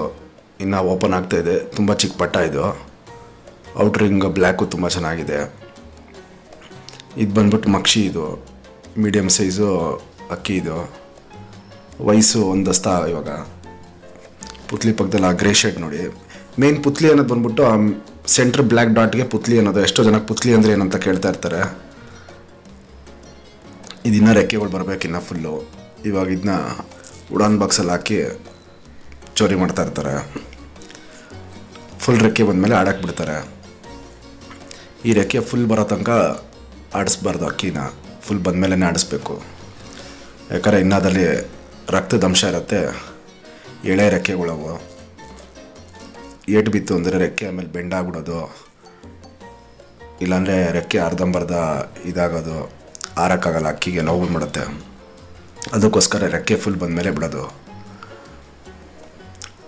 ಇನ್ನೂ ಓಪನ್ ಆಗ್ತಾಯಿದೆ, ತುಂಬ ಚಿಕ್ಕ ಪಟ್ಟ ಇದು. ಔಟ್ರಿಂಗ್ ಬ್ಲ್ಯಾಕು ತುಂಬ ಚೆನ್ನಾಗಿದೆ. ಇದು ಬಂದ್ಬಿಟ್ಟು ಮಕ್ಷಿ. ಇದು ಮೀಡಿಯಮ್ ಸೈಜು ಅಕ್ಕಿ. ಇದು ವಯಸ್ಸು ಒಂದಸ್ತ ಇವಾಗ. ಪುತ್ಲಿ ಪಕ್ಕದಲ್ಲಿ ಆ ಗ್ರೇ ಶೇಡ್ ನೋಡಿ. ಮೇನ್ ಪುತ್ಲಿ ಅನ್ನೋದು ಬಂದ್ಬಿಟ್ಟು ಆ ಸೆಂಟ್ರ್ ಬ್ಲ್ಯಾಕ್ ಡಾಟ್ಗೆ ಪುತ್ಲಿ ಅನ್ನೋದು. ಎಷ್ಟೋ ಜನಕ್ಕೆ ಪುತ್ಲಿ ಅಂದರೆ ಏನಂತ ಕೇಳ್ತಾ ಇರ್ತಾರೆ. ಇದನ್ನ ರೆಕ್ಕೆಗಳು ಬರಬೇಕಿನ್ನ ಫುಲ್ಲು. ಇವಾಗ ಇದನ್ನ ಉಡಾನ್ ಬಾಕ್ಸಲ್ಲಿ ಹಾಕಿ ಚೋರಿ ಮಾಡ್ತಾಯಿರ್ತಾರೆ. ಫುಲ್ ರೆಕ್ಕೆ ಬಂದಮೇಲೆ ಆಡಕ್ಕೆ ಬಿಡ್ತಾರೆ. ಈ ರೆಕ್ಕೆ ಫುಲ್ ಬರೋ ತನಕ ಆಡಿಸ್ಬಾರ್ದು ಅಕ್ಕಿನ, ಫುಲ್ ಬಂದಮೇಲೆ ಆಡಿಸ್ಬೇಕು. ಯಾಕಂದರೆ ಇನ್ನದಲ್ಲಿ ರಕ್ತದ ಅಂಶ ಇರುತ್ತೆ, ಎಳೆ ರೆಕ್ಕೆಗಳವು. ಏಟು ಬಿತ್ತು ಅಂದರೆ ರೆಕ್ಕೆ ಆಮೇಲೆ ಬೆಂಡಾಗ್ಬಿಡೋದು, ಇಲ್ಲಾಂದರೆ ರೆಕ್ಕೆ ಅರ್ಧಂಬರ್ಧ ಇದಾಗೋದು, ಆರೋಕ್ಕಾಗಲ್ಲ, ಅಕ್ಕಿಗೆ ನೋವು ಮಾಡುತ್ತೆ. ಅದಕ್ಕೋಸ್ಕರ ರೆಕ್ಕೆ ಫುಲ್ ಬಂದಮೇಲೆ ಬಿಡೋದು.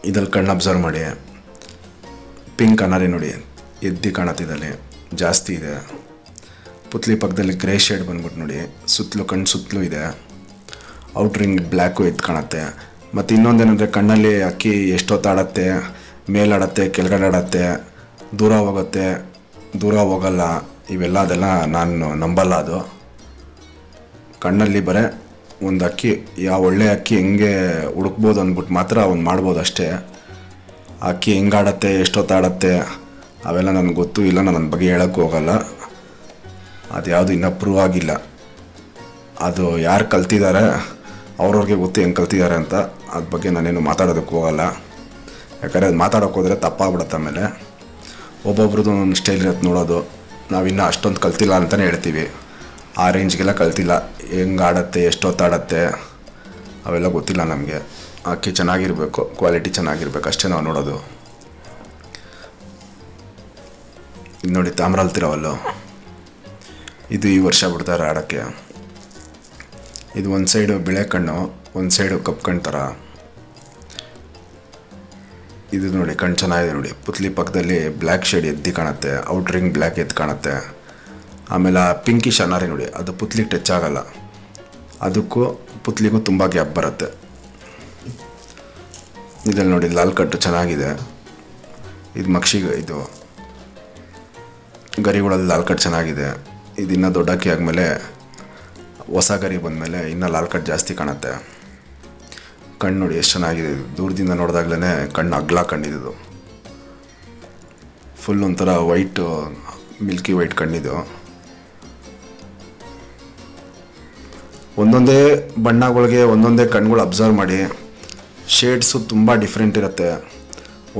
ಇದಲ್ಲಿ ಕಣ್ಣು ಅಬ್ಸರ್ವ್ ಮಾಡಿ. ಪಿಂಕ್ ಅನಾರಿ ನೋಡಿ ಎದ್ದು ಕಾಣುತ್ತಿದ್ದಲ್ಲಿ ಜಾಸ್ತಿ ಇದೆ. ಪುತ್ಲಿ ಪಕ್ಕದಲ್ಲಿ ಗ್ರೇ ಶೇಡ್ ಬಂದ್ಬಿಟ್ಟು ನೋಡಿ, ಸುತ್ತಲೂ ಕಣ್ಣು ಸುತ್ತಲೂ ಇದೆ. ಔಟ್ರಿಂಗ್ ಬ್ಲ್ಯಾಕು ಎದ್ದು ಕಾಣುತ್ತೆ. ಮತ್ತು ಇನ್ನೊಂದೇನೆಂದರೆ ಕಣ್ಣಲ್ಲಿ ಅಕ್ಕಿ ಎಷ್ಟೊತ್ತಾಡತ್ತೆ, ಮೇಲಾಡತ್ತೆ, ಕೆಳಗಡೆ ಆಡತ್ತೆ, ದೂರ ಹೋಗುತ್ತೆ, ದೂರ ಹೋಗಲ್ಲ, ಇವೆಲ್ಲ ಅದೆಲ್ಲ ನಾನು ನಂಬಲ್ಲ. ಅದು ಕಣ್ಣಲ್ಲಿ ಬರೇ ಒಂದು ಅಕ್ಕಿ, ಯಾವ ಒಳ್ಳೆ ಅಕ್ಕಿ ಹೆಂಗೆ ಹುಡುಕ್ಬೋದು ಅಂದ್ಬಿಟ್ಟು ಮಾತ್ರ ಅವ್ನು ಮಾಡ್ಬೋದು ಅಷ್ಟೇ. ಅಕ್ಕಿ ಹೆಂಗಾಡತ್ತೆ, ಎಷ್ಟೊತ್ತಾಡತ್ತೆ ಅವೆಲ್ಲ ನನಗೆ ಗೊತ್ತೂ ಇಲ್ಲ, ನಾನು ನನ್ನ ಬಗ್ಗೆ ಹೇಳೋಕ್ಕೂ ಹೋಗಲ್ಲ. ಅದು ಯಾವುದು ಇನ್ನೂ ಪ್ರೂವ್ ಆಗಿಲ್ಲ. ಅದು ಯಾರು ಕಲ್ತಿದ್ದಾರೆ ಅವ್ರವ್ರಿಗೆ ಗೊತ್ತು ಹೆಂಗೆ ಕಲ್ತಿದ್ದಾರೆ ಅಂತ. ಅದ್ರ ಬಗ್ಗೆ ನಾನೇನು ಮಾತಾಡೋದಕ್ಕೆ ಹೋಗಲ್ಲ, ಯಾಕಂದರೆ ಅದು ಮಾತಾಡೋಕ್ಕೆ ಹೋದರೆ ತಪ್ಪಾಗ್ಬಿಡುತ್ತೆ. ಆಮೇಲೆ ಒಬ್ಬೊಬ್ರದ್ದು ಒಂದು ಸ್ಟೈಲ್ ಇರುತ್ತೆ ನೋಡೋದು. ನಾವಿನ್ನೂ ಅಷ್ಟೊಂದು ಕಲ್ತಿಲ್ಲ ಅಂತಲೇ ಹೇಳ್ತೀವಿ. ಆ ರೇಂಜ್ಗೆಲ್ಲ ಕಲ್ತಿಲ್ಲ. ಹೆಂಗೆ ಆಡತ್ತೆ, ಎಷ್ಟೊತ್ತಾಡತ್ತೆ ಅವೆಲ್ಲ ಗೊತ್ತಿಲ್ಲ ನಮಗೆ. ಅಕ್ಕಿ ಚೆನ್ನಾಗಿರಬೇಕು, ಕ್ವಾಲಿಟಿ ಚೆನ್ನಾಗಿರ್ಬೇಕು ಅಷ್ಟೇ ನಾವು ನೋಡೋದು. ಇದು ನೋಡಿ ತಾಮ್ರ ಅಲ್ತಿರವಲ್ಲ, ಇದು ಈ ವರ್ಷ ಬಿಡ್ತಾರೆ ಆಡೋಕ್ಕೆ. ಇದು ಒಂದು ಸೈಡು ಬಿಳೆ ಕಣ್ಣು, ಒಂದು ಸೈಡು ಕಪ್ಪು ಕಣ್ಣು ಥರ. ಇದು ನೋಡಿ ಕಣ್ಣು ಚೆನ್ನಾಗಿದೆ ನೋಡಿ. ಪುತ್ಲಿ ಪಕ್ಕದಲ್ಲಿ ಬ್ಲ್ಯಾಕ್ ಶೇಡ್ ಎದ್ದು ಕಾಣುತ್ತೆ, ಔಟ್ರಿಂಗ್ ಬ್ಲ್ಯಾಕ್ ಎದ್ದು ಕಾಣುತ್ತೆ. ಆಮೇಲೆ ಆ ಪಿಂಕಿಶ್ ಅನಾರಿ ನೋಡಿ, ಅದು ಪುತ್ಲಿಗೆ ಟಚ್ ಆಗೋಲ್ಲ, ಅದಕ್ಕೂ ಪುತ್ಲಿಗೂ ತುಂಬ ಗ್ಯಾಪ್ ಬರುತ್ತೆ. ಇದರಲ್ಲಿ ನೋಡಿ ಲಾಲ್ ಕಟ್ಟು ಚೆನ್ನಾಗಿದೆ. ಇದು ಮಕ್ಷಿಗೆ, ಇದು ಗರಿಗಳಲ್ಲಿ ಲಾಲ್ ಕಟ್ಟು ಚೆನ್ನಾಗಿದೆ. ಇದು ಇನ್ನೂ ದೊಡ್ಡ ಅಕ್ಕಿ ಆದಮೇಲೆ, ಹೊಸ ಗರಿ ಬಂದಮೇಲೆ ಇನ್ನೂ ಲಾಲ್ ಕಟ್ಟು ಜಾಸ್ತಿ ಕಾಣುತ್ತೆ. ಕಣ್ಣು ನೋಡಿ ಎಷ್ಟು ಚೆನ್ನಾಗಿದೆ. ದೂರದಿಂದ ನೋಡಿದಾಗ್ಲೇ ಕಣ್ಣು ಅಗ್ಲ ಕಣ್ಣಿದ್ದು, ಫುಲ್ ಒಂಥರ ವೈಟ್ ಮಿಲ್ಕಿ ವೈಟ್ ಕಣ್ಣಿದ್ದು. ಒಂದೊಂದೇ ಬಣ್ಣಗಳಿಗೆ ಒಂದೊಂದೇ ಕಣ್ಗಳು ಅಬ್ಸರ್ವ್ ಮಾಡಿ. shades ತುಂಬಾ ಡಿಫರೆಂಟ್ ಇರುತ್ತೆ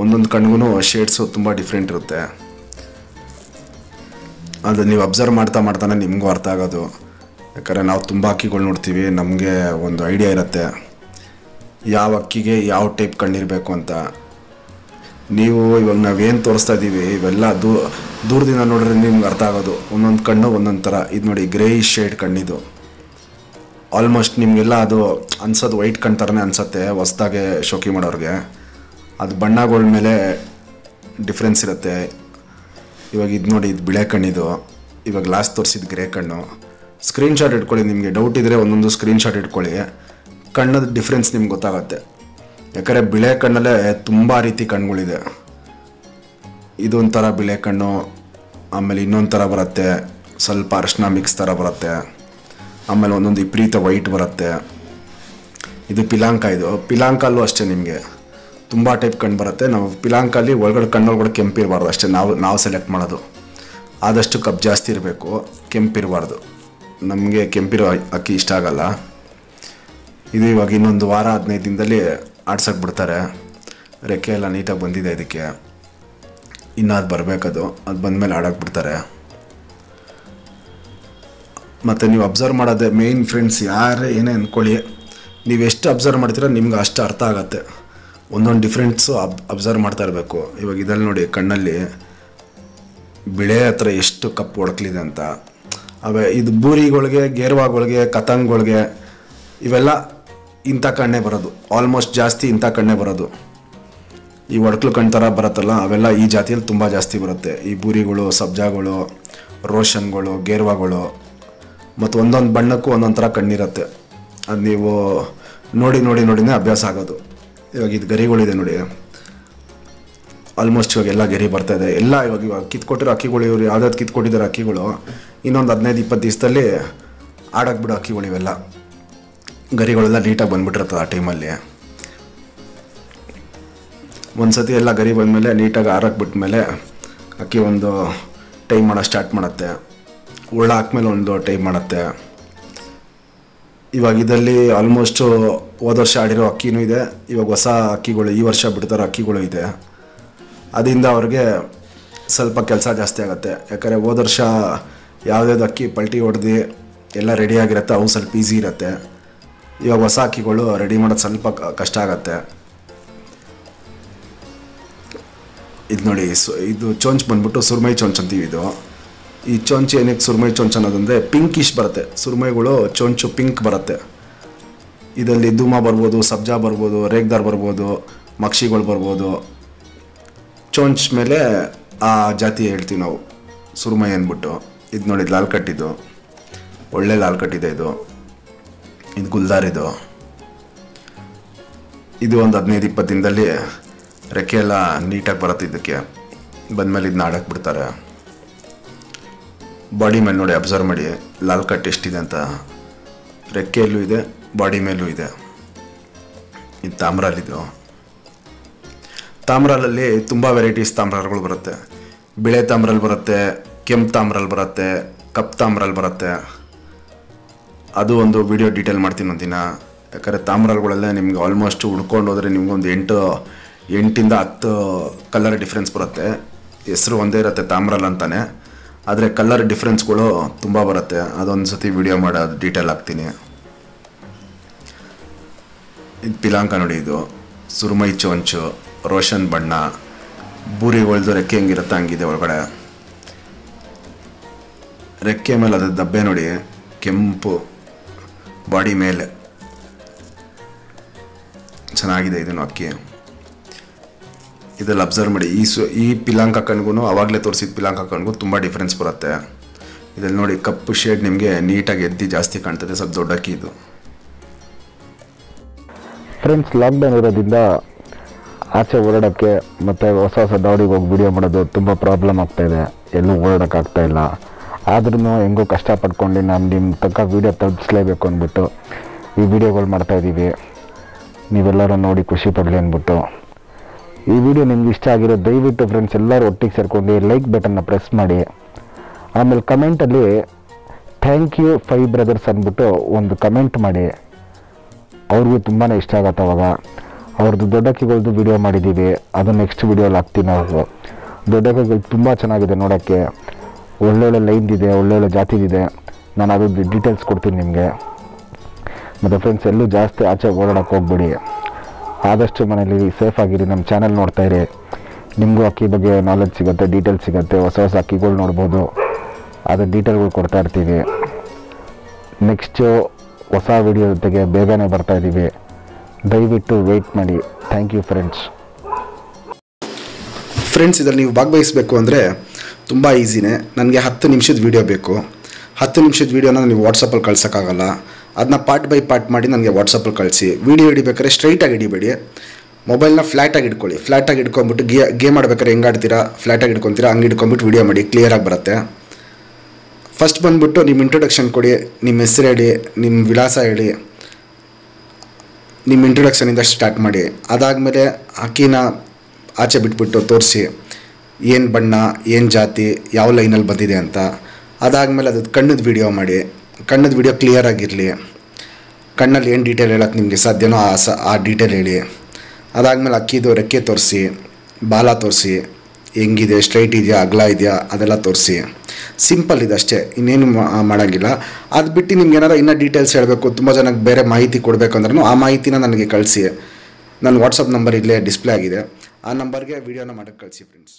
ಒಂದೊಂದು ಕಣ್ಣಿಗೂ ಶೇಡ್ಸ್ ತುಂಬಾ ಡಿಫರೆಂಟ್ ಇರುತ್ತೆ ಅದು ನೀವು ಅಬ್ಸರ್ವ್ ಮಾಡ್ತಾ ಮಾಡ್ತಾನೆ ನಿಮಗೂ ಅರ್ಥ ಆಗೋದು ಯಾಕಂದ್ರೆ ನಾವು ತುಂಬಾ ಅಕ್ಕಿಗಳು ನೋಡ್ತೀವಿ ನಮಗೆ ಒಂದು ಐಡಿಯಾ ಇರುತ್ತೆ ಯಾವ ಅಕ್ಕಿಗೆ ಯಾವ ಟೈಪ್ ಕಣ್ಣಿರಬೇಕು ಅಂತ ನೀವು ಇವಾಗ ನಾವು ಏನು ತೋರಿಸ್ತಾ ಇದೀವಿ ಇವೆಲ್ಲ ದೂರದಿಂದ ನೋಡಿದ್ರೆ ನಿಮಗೆ ಅರ್ಥ ಆಗೋದು ಒಂದೊಂದು ಕಣ್ಣು ಒಂದೊಂದು ಥರ ಇದು ನೋಡಿ ಗ್ರೇಯಿಶ್ ಶೇಡ್ ಕಣ್ಣಿದು ಆಲ್ಮೋಸ್ಟ್ ನಿಮಗೆಲ್ಲ ಅದು ಅನ್ಸೋದು ವೈಟ್ ಕಣ್ಣು ಥರನೇ ಅನಿಸುತ್ತೆ ಹೊಸದಾಗೆ ಶೋಕಿ ಮಾಡೋರಿಗೆ ಅದು ಬಣ್ಣಗಳ ಮೇಲೆ ಡಿಫ್ರೆನ್ಸ್ ಇರುತ್ತೆ ಇವಾಗ ಇದು ನೋಡಿ ಇದು ಬಿಳೆ ಕಣ್ಣಿದು ಇವಾಗ ಲಾಸ್ಟ್ ತೋರಿಸಿದ್ದು ಗ್ರೇ ಕಣ್ಣು ಸ್ಕ್ರೀನ್ಶಾಟ್ ಇಟ್ಕೊಳ್ಳಿ ನಿಮಗೆ ಡೌಟ್ ಇದ್ದರೆ ಒಂದೊಂದು ಸ್ಕ್ರೀನ್ಶಾಟ್ ಇಟ್ಕೊಳ್ಳಿ ಕಣ್ಣದ ಡಿಫ್ರೆನ್ಸ್ ನಿಮ್ಗೆ ಗೊತ್ತಾಗುತ್ತೆ ಯಾಕಂದರೆ ಬಿಳೆ ಕಣ್ಣಲ್ಲೇ ತುಂಬ ರೀತಿ ಕಣ್ಣುಗಳಿದೆ ಇದೊಂಥರ ಬಿಳೆ ಕಣ್ಣು ಆಮೇಲೆ ಇನ್ನೊಂದು ಥರ ಬರುತ್ತೆ ಸ್ವಲ್ಪ ಅರ್ಶನ ಮಿಕ್ಸ್ ಥರ ಬರುತ್ತೆ ಆಮೇಲೆ ಒಂದೊಂದು ವಿಪರೀತ ವೈಟ್ ಬರುತ್ತೆ ಇದು ಪಿಲಾಂಕ ಇದು ಪಿಲಾಂಕಲ್ಲೂ ಅಷ್ಟೇ ನಿಮಗೆ ತುಂಬ ಟೈಪ್ ಕಣ್ಣು ಬರುತ್ತೆ ನಾವು ಪಿಲಾಂಕಲ್ಲಿ ಒಳಗಡೆ ಕಣ್ಣೊಳಗಡೆ ಕೆಂಪಿರಬಾರ್ದು ಅಷ್ಟೇ ನಾವು ನಾವು ಸೆಲೆಕ್ಟ್ ಮಾಡೋದು ಆದಷ್ಟು ಕಪ್ ಜಾಸ್ತಿ ಇರಬೇಕು ಕೆಂಪಿರಬಾರ್ದು ನಮಗೆ ಕೆಂಪಿರೋ ಅಕ್ಕಿ ಇಷ್ಟ ಆಗಲ್ಲ ಇದು ಇವಾಗ ಇನ್ನೊಂದು ವಾರ ಹದಿನೈದು ದಿನದಲ್ಲಿ ಆಡ್ಸೋಕ್ಕೆ ಬಿಡ್ತಾರೆ ರೆಕ್ಕೆ ಎಲ್ಲ ನೀಟಾಗಿ ಬಂದಿದೆ ಇದಕ್ಕೆ ಇನ್ನೂ ಅದು ಬರಬೇಕದು ಅದು ಬಂದಮೇಲೆ ಆಡೋಕ್ಕೆ ಬಿಡ್ತಾರೆ ಮತ್ತು ನೀವು ಅಬ್ಸರ್ವ್ ಮಾಡೋದೇ ಮೇನ್ ಫ್ರೆಂಡ್ಸ್ ಯಾರೇ ಏನೇ ಅಂದ್ಕೊಳ್ಳಿ ನೀವು ಎಷ್ಟು ಅಬ್ಸರ್ವ್ ಮಾಡ್ತೀರೋ ನಿಮ್ಗೆ ಅಷ್ಟು ಅರ್ಥ ಆಗುತ್ತೆ ಒಂದೊಂದು ಡಿಫ್ರೆನ್ಸು ಅಬ್ ಅಬ್ಸರ್ವ್ ಮಾಡ್ತಾ ಇರಬೇಕು ಇವಾಗ ಇದರಲ್ಲಿ ನೋಡಿ ಕಣ್ಣಲ್ಲಿ ಬಿಳೆ ಹತ್ರ ಎಷ್ಟು ಕಪ್ಪು ಹೊಡ್ಕಲಿದೆ ಅಂತ ಅವೇ ಇದು ಬೂರಿಗಳಿಗೆ ಗೇರ್ವಾಗಳಿಗೆ ಕತಂಗಳಿಗೆ ಇವೆಲ್ಲ ಇಂಥ ಕಣ್ಣೇ ಬರೋದು ಆಲ್ಮೋಸ್ಟ್ ಜಾಸ್ತಿ ಇಂಥ ಕಣ್ಣೇ ಬರೋದು ಈ ಒಡಕ್ಲು ಕಣ್ಣು ಥರ ಬರುತ್ತಲ್ಲ ಅವೆಲ್ಲ ಈ ಜಾತಿಯಲ್ಲಿ ತುಂಬ ಜಾಸ್ತಿ ಬರುತ್ತೆ ಈ ಬೂರಿಗಳು ಸಬ್ಜಾಗಳು ರೋಷನ್ಗಳು ಗೇರ್ವಾಗಳು ಮತ್ತು ಒಂದೊಂದು ಬಣ್ಣಕ್ಕೂ ಒಂದೊಂದು ಥರ ಕಣ್ಣಿರುತ್ತೆ ಅದು ನೀವು ನೋಡಿ ನೋಡಿ ನೋಡಿನೇ ಅಭ್ಯಾಸ ಆಗೋದು ಇವಾಗ ಇದು ಗರಿಗಳಿದೆ ನೋಡಿ ಆಲ್ಮೋಸ್ಟ್ ಇವಾಗ ಎಲ್ಲ ಗೆರಿ ಬರ್ತಾಯಿದೆ ಎಲ್ಲ ಇವಾಗ ಇವಾಗ ಕಿತ್ಕೊಟ್ಟಿರೋ ಅಕ್ಕಿಗಳು ಇವರು ಯಾವುದಾದ್ರು ಕಿತ್ಕೊಟ್ಟಿದ್ದಾರೆ ಅಕ್ಕಿಗಳು ಇನ್ನೊಂದು ಹದಿನೈದು ಇಪ್ಪತ್ತು ದಿವಸದಲ್ಲಿ ಆಡಕ್ಕೆ ಬಿಡೋ ಅಕ್ಕಿಗಳು ಇವೆಲ್ಲ ಗರಿಗಳೆಲ್ಲ ನೀಟಾಗಿ ಬಂದುಬಿಟ್ಟಿರ್ತದೆ ಆ ಟೈಮಲ್ಲಿ ಒಂದು ಸತಿ ಎಲ್ಲ ಗರಿ ಬಂದಮೇಲೆ ನೀಟಾಗಿ ಆರಕ್ಕೆ ಬಿಟ್ಮೇಲೆ ಅಕ್ಕಿ ಒಂದು ಟೈಮ್ ಮಾಡೋಕ್ಕೆ ಸ್ಟಾರ್ಟ್ ಮಾಡುತ್ತೆ ಉಳ್ಳ ಹಾಕ್ಮೇಲೆ ಒಂದು ಟೈಮ್ ಮಾಡುತ್ತೆ ಇವಾಗ ಇದರಲ್ಲಿ ಆಲ್ಮೋಸ್ಟು ಹೋದ ವರ್ಷ ಆಡಿರೋ ಅಕ್ಕಿನೂ ಇದೆ ಇವಾಗ ಹೊಸ ಅಕ್ಕಿಗಳು ಈ ವರ್ಷ ಬಿಡ್ತಾರೋ ಅಕ್ಕಿಗಳು ಇದೆ ಅದರಿಂದ ಅವ್ರಿಗೆ ಸ್ವಲ್ಪ ಕೆಲಸ ಜಾಸ್ತಿ ಆಗುತ್ತೆ ಯಾಕಂದರೆ ಹೋದ ವರ್ಷ ಯಾವುದ್ಯಾವ್ದು ಅಕ್ಕಿ ಪಲ್ಟಿ ಹೊಡೆದು ಎಲ್ಲ ರೆಡಿಯಾಗಿರುತ್ತೆ ಅವು ಸ್ವಲ್ಪ ಈಸಿ ಇರುತ್ತೆ ಇವಾಗ ಹೊಸ ಅಕ್ಕಿಗಳು ರೆಡಿ ಮಾಡೋದು ಸ್ವಲ್ಪ ಕಷ್ಟ ಆಗುತ್ತೆ ಇದು ನೋಡಿ ಇದು ಚೊಂಚ್ ಬಂದ್ಬಿಟ್ಟು ಸುರ್ಮೈ ಚೊಂಚ್ ಅಂತೀವಿ ಇದು ಈ ಚೊಂಚು ಏನಕ್ಕೆ ಸುರ್ಮೈ ಚೊಂಚ್ ಅನ್ನೋದಂದರೆ ಪಿಂಕಿಶ್ ಬರುತ್ತೆ ಸುರ್ಮೈಗಳು ಚೊಂಚು ಪಿಂಕ್ ಬರುತ್ತೆ ಇದರಲ್ಲಿ ಧೂಮ ಬರ್ಬೋದು ಸಬ್ಜಾ ಬರ್ಬೋದು ರೇಗ್ದಾರ್ ಬರ್ಬೋದು ಮಕ್ಷಿಗಳು ಬರ್ಬೋದು ಚೊಂಚ್ ಮೇಲೆ ಆ ಜಾತಿ ಹೇಳ್ತೀವಿ ನಾವು ಸುರ್ಮೈ ಅಂದ್ಬಿಟ್ಟು ಇದು ನೋಡಿ ಲಾಲ್ ಕಟ್ಟಿದ್ದು ಒಳ್ಳೆ ಲಾಲ್ ಕಟ್ಟಿದೆ ಇದು ಇದು ಗುಲ್ದಾರಿದು ಇದು ಒಂದು ಹದಿನೈದು ಇಪ್ಪತ್ತು ದಿನದಲ್ಲಿ ರೆಕ್ಕೆ ಎಲ್ಲ ನೀಟಾಗಿ ಬರುತ್ತೆ ಇದಕ್ಕೆ ಬಂದಮೇಲೆ ಇದನ್ನ ಆಡಕ್ಕೆ ಬಿಡ್ತಾರೆ ಬಾಡಿ ಮೇಲೆ ನೋಡಿ ಅಬ್ಸರ್ವ್ ಮಾಡಿ ಲಾಲ್ ಕಟ್ ಎಷ್ಟಿದೆ ಅಂತ ರೆಕ್ಕೆಯಲ್ಲೂ ಇದೆ ಬಾಡಿ ಮೇಲೂ ಇದೆ ಇದು ತಾಮ್ರಲ್ಲಿದು ತಾಮ್ರಲಲ್ಲಿ ತುಂಬ ವೆರೈಟೀಸ್ ತಾಮ್ರಗಳು ಬರುತ್ತೆ ಬಿಳೆ ತಾಮ್ರಲ್ಲಿ ಬರುತ್ತೆ ಕೆಂಪು ತಾಮ್ರಲ್ಲಿ ಬರುತ್ತೆ ಕಪ್ಪು ತಾಮ್ರಲ್ಲಿ ಬರುತ್ತೆ ಅದು ಒಂದು ವಿಡಿಯೋ ಡೀಟೇಲ್ ಮಾಡ್ತೀನಿ ಒಂದು ದಿನ ಯಾಕಂದರೆ ತಾಮ್ರಗಳೆಲ್ಲ ನಿಮ್ಗೆ ಆಲ್ಮೋಸ್ಟ್ ಹುಡ್ಕೊಂಡು ಹೋದರೆ ನಿಮ್ಗೊಂದು ಎಂಟು ಎಂಟಿಂದ ಹತ್ತು ಕಲರ್ ಡಿಫ್ರೆನ್ಸ್ ಬರುತ್ತೆ ಹೆಸರು ಒಂದೇ ಇರುತ್ತೆ ತಾಮ್ರಲ್ಲಿ ಅಂತಲೇ ಆದರೆ ಕಲರ್ ಡಿಫ್ರೆನ್ಸ್ಗಳು ತುಂಬ ಬರುತ್ತೆ ಅದೊಂದು ಸತಿ ವಿಡಿಯೋ ಮಾಡೋ ಡೀಟೇಲ್ ಹಾಕ್ತೀನಿ ಇದು ಪಿಲಾಂಕ ನೋಡಿ ಇದು ಸುರ್ಮೈ ಚೊಂಚು ರೋಷನ್ ಬಣ್ಣ ಬೂರಿಗಳ್ದು ರೆಕ್ಕೆ ಹೆಂಗಿರುತ್ತೆ ಹಂಗಿದೆ ಒಳಗಡೆ ರೆಕ್ಕೆ ಮೇಲೆ ಅದು ದಬ್ಬೆ ನೋಡಿ ಕೆಂಪು ಬಾಡಿ ಮೇಲೆ ಚೆನ್ನಾಗಿದೆ ಇದನ್ನು ಅಕ್ಕಿ ಇದರಲ್ಲಿ ಅಬ್ಸರ್ವ್ ಮಾಡಿ ಈ ಸು ಈ ಪಿಲಾಂಕ ಕಣ್ಗೂ ಆವಾಗಲೇ ತೋರಿಸಿದ ಪಿಲಾಂಕ ಕಣ್ಗೂ ತುಂಬ ಡಿಫ್ರೆನ್ಸ್ ಬರುತ್ತೆ ಇದರಲ್ಲಿ ನೋಡಿ ಕಪ್ಪು ಶೇಡ್ ನಿಮಗೆ ನೀಟಾಗಿ ಎದ್ದು ಜಾಸ್ತಿ ಕಾಣ್ತದೆ ಸ್ವಲ್ಪ ದೊಡ್ಡ ಅಕ್ಕಿ ಇದು ಫ್ರೆಂಡ್ಸ್ ಲಾಕ್ಡೌನ್ ಇರೋದ್ರಿಂದ ಆಚೆ ಓಡಾಡೋಕ್ಕೆ ಮತ್ತು ಹೊಸ ಹೊಸ ದಾವಡಿಗೆ ಹೋಗಿ ವಿಡಿಯೋ ಮಾಡೋದು ತುಂಬ ಪ್ರಾಬ್ಲಮ್ ಆಗ್ತಾಯಿದೆ ಎಲ್ಲೂ ಓಡಾಡೋಕ್ಕಾಗ್ತಾಯಿಲ್ಲ ಆದ್ರೂ ಹೆಂಗೂ ಕಷ್ಟಪಡ್ಕೊಂಡು ನಾನು ನಿಮ್ಮ ತಕ್ಕ ವೀಡಿಯೋ ತಲುಪಿಸ್ಲೇಬೇಕು ಅಂದ್ಬಿಟ್ಟು ಈ ವಿಡಿಯೋಗಳು ಮಾಡ್ತಾಯಿದ್ದೀವಿ ನೀವೆಲ್ಲರೂ ನೋಡಿ ಖುಷಿ ಪಡಲಿ ಅಂದ್ಬಿಟ್ಟು ಈ ವಿಡಿಯೋ ನಿಮ್ಗೆ ಇಷ್ಟ ಆಗಿರೋ ದಯವಿಟ್ಟು ಫ್ರೆಂಡ್ಸ್ ಎಲ್ಲರೂ ಒಟ್ಟಿಗೆ ಸೇರ್ಕೊಂಡು ಲೈಕ್ ಬಟನ್ನ ಪ್ರೆಸ್ ಮಾಡಿ ಆಮೇಲೆ ಕಮೆಂಟಲ್ಲಿ ಥ್ಯಾಂಕ್ ಯು ಫೈವ್ ಬ್ರದರ್ಸ್ ಅಂದ್ಬಿಟ್ಟು ಒಂದು ಕಮೆಂಟ್ ಮಾಡಿ ಅವ್ರಿಗೂ ತುಂಬಾ ಇಷ್ಟ ಆಗುತ್ತೆ ಅವಾಗ ಅವ್ರದ್ದು ದೊಡ್ಡ ಹಕ್ಕಿಗಳದ್ದು ವಿಡಿಯೋ ಮಾಡಿದ್ದೀವಿ, ಅದು ನೆಕ್ಸ್ಟ್ ವಿಡಿಯೋಲಿ ಹಾಕ್ತೀನಿ. ಅವರು ದೊಡ್ಡ ಹಕ್ಕಿಗಳು ತುಂಬ ಚೆನ್ನಾಗಿದೆ ನೋಡೋಕ್ಕೆ, ಒಳ್ಳೊಳ್ಳೆ ಲೈನ್ದಿದೆ, ಒಳ್ಳೊಳ್ಳೆ ಜಾತಿದಿದೆ. ನಾನು ಅದು ಡೀಟೇಲ್ಸ್ ಕೊಡ್ತೀನಿ ನಿಮಗೆ. ಮತ್ತು ಫ್ರೆಂಡ್ಸ್, ಎಲ್ಲೂ ಜಾಸ್ತಿ ಆಚೆ ಓಡಾಡೋಕ್ಕೆ ಹೋಗ್ಬಿಡಿ, ಆದಷ್ಟು ಮನೇಲಿ ಸೇಫ್ ಆಗಿರಿ. ನಮ್ಮ ಚಾನಲ್ ನೋಡ್ತಾಯಿರಿ, ನಿಮಗೂ ಅಕ್ಕಿ ಬಗ್ಗೆ ನಾಲೆಜ್ ಸಿಗುತ್ತೆ, ಡೀಟೇಲ್ಸ್ ಸಿಗುತ್ತೆ, ಹೊಸ ಹೊಸ ಅಕ್ಕಿಗಳು ನೋಡ್ಬೋದು. ಅದು ಡೀಟೇಲ್ಗಳು ಕೊಡ್ತಾಯಿರ್ತೀವಿ. ನೆಕ್ಸ್ಟು ಹೊಸ ವೀಡಿಯೋ ಜೊತೆಗೆ ಬೇಗನೆ ಬರ್ತಾಯಿದ್ದೀವಿ. ದಯವಿಟ್ಟು ವೆಯ್ಟ್ ಮಾಡಿ. Thank you friends. ಫ್ರೆಂಡ್ಸ್, ಇದರಲ್ಲಿ ನೀವು ಭಾಗವಹಿಸಬೇಕು ಅಂದರೆ ತುಂಬ ಈಸಿನೇ. ನನಗೆ ಹತ್ತು ನಿಮಿಷದ ವೀಡಿಯೋ ಬೇಕು. ಹತ್ತು ನಿಮಿಷದ ವೀಡಿಯೋನ ನೀವು ವಾಟ್ಸಪ್ಪಲ್ಲಿ ಕಳ್ಸೋಕ್ಕಾಗಲ್ಲ. ಅದನ್ನ ಪಾರ್ಟ್ ಬೈ ಪಾರ್ಟ್ ಮಾಡಿ ನನಗೆ ವಾಟ್ಸಪ್ಪಲ್ಲಿ ಕಳಿಸಿ. ವೀಡಿಯೋ ಹಿಡಿಬೇಕಾದ್ರೆ ಸ್ಟ್ರೈಟಾಗಿ ಹಿಡಿಬೇಡಿ, ಮೊಬೈಲ್ನ ಫ್ಲ್ಯಾಟಾಗಿ ಹಿಡ್ಕೊಳ್ಳಿ. ಫ್ಲ್ಯಾಟಾಗಿ ಹಿಡ್ಕೊಂಬಿಟ್ಟು ಗೇ ಗೇಮ್ ಆಡ್ಬೇಕಾದ್ರೆ ಹೆಂಗೆ ಆಡ್ತೀರಾ, ಫ್ಲ್ಯಾಟಾಗಿ ಹಿಡ್ಕೊತೀರಾ, ಹಂಗೆ ಹಿಡ್ಕೊಂಬಿಟ್ಟು ವೀಡಿಯೋ ಮಾಡಿ. ಕ್ಲಿಯರಾಗಿ ಬರುತ್ತೆ. ಫಸ್ಟ್ ಬಂದುಬಿಟ್ಟು ನಿಮ್ಮ ಇಂಟ್ರೊಡಕ್ಷನ್ ಕೊಡಿ, ನಿಮ್ಮ ಹೆಸರು ಹೇಳಿ, ನಿಮ್ಮ ವಿಳಾಸ ಹೇಳಿ. ನಿಮ್ಮ ಇಂಟ್ರೊಡಕ್ಷನಿಂದ ಸ್ಟಾರ್ಟ್ ಮಾಡಿ. ಅದಾದಮೇಲೆ ಅಕ್ಕಿನ ಆಚೆ ಬಿಟ್ಬಿಟ್ಟು ತೋರಿಸಿ, ಏನು ಬಣ್ಣ, ಏನು ಜಾತಿ, ಯಾವ ಲೈನಲ್ಲಿ ಬಂದಿದೆ ಅಂತ. ಅದಾದಮೇಲೆ ಅದು ಕಣ್ಣದ ವೀಡಿಯೋ ಮಾಡಿ. ಕಣ್ಣದ ವೀಡಿಯೋ ಕ್ಲಿಯರಾಗಿರಲಿ, ಕಣ್ಣಲ್ಲಿ ಏನು ಡೀಟೇಲ್ ಹೇಳೋಕ್ಕೆ ನಿಮಗೆ ಸಾಧ್ಯನೋ ಆ ಸ ಆ ಡೀಟೇಲ್ ಹೇಳಿ. ಅದಾದಮೇಲೆ ಅಕ್ಕಿದು ರೆಕ್ಕೆ ತೋರಿಸಿ, ಬಾಲ ತೋರಿಸಿ, ಹೆಂಗಿದೆ, ಸ್ಟ್ರೈಟ್ ಇದೆಯಾ, ಅಗಲ ಇದೆಯಾ, ಅದೆಲ್ಲ ತೋರಿಸಿ. ಸಿಂಪಲ್ ಇದೆ ಅಷ್ಟೇ, ಇನ್ನೇನು ಮಾಡೋಂಗಿಲ್ಲ. ಅದು ಬಿಟ್ಟು ನಿಮ್ಗೆ ಏನಾರು ಇನ್ನೂ ಡೀಟೇಲ್ಸ್ ಹೇಳಬೇಕು, ತುಂಬ ಜನಕ್ಕೆ ಬೇರೆ ಮಾಹಿತಿ ಕೊಡಬೇಕಂದ್ರೂ ಆ ಮಾಹಿತಿನ ನನಗೆ ಕಳಿಸಿ. ನನ್ನ ವಾಟ್ಸಪ್ ನಂಬರ್ ಇಲ್ಲೇ ಡಿಸ್ಪ್ಲೇ ಆಗಿದೆ, ಆ ನಂಬರ್ಗೆ ವೀಡಿಯೋನ ಮಾಡೋಕ್ಕೆ ಕಳಿಸಿ ಫ್ರೆಂಡ್ಸ್.